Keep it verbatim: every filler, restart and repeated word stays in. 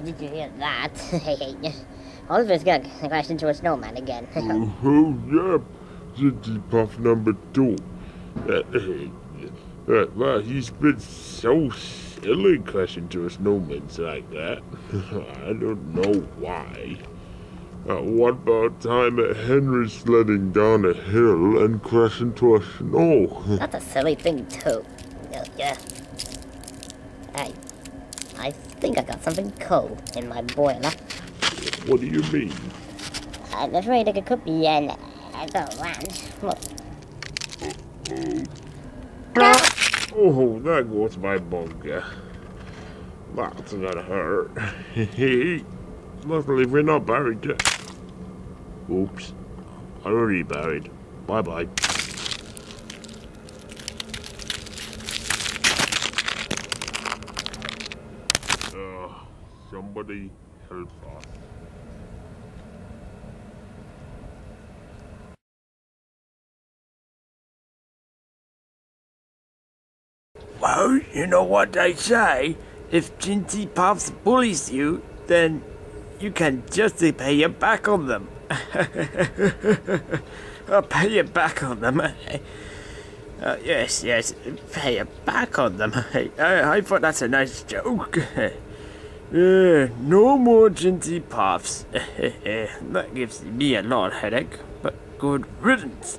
why did you get that? Oliver's gonna crash into a snowman again. Oh, yeah, Jinty Puff number two. Uh, uh, wow, he's been so silly crashing to a snowman like that. I don't know why. Uh, what about time at Henry's sledding down a hill and crashing to a snow? That's a silly thing too. Uh, yeah. Hey, I think I got something cold in my boiler. What do you mean? I'm afraid it could be an avalanche. Oh, that was my bunker. That's gonna hurt. Luckily, we're not buried yet. Oops. I'm already buried. Bye bye. Uh, somebody help us. Well, you know what they say, if Jinty Puff bullies you, then you can just pay it back on them. I'll pay it back on them. Uh, yes, yes, pay it back on them. I, I thought that's a nice joke. uh, no more Jinty Puffs. That gives me a lot of headache, but good riddance.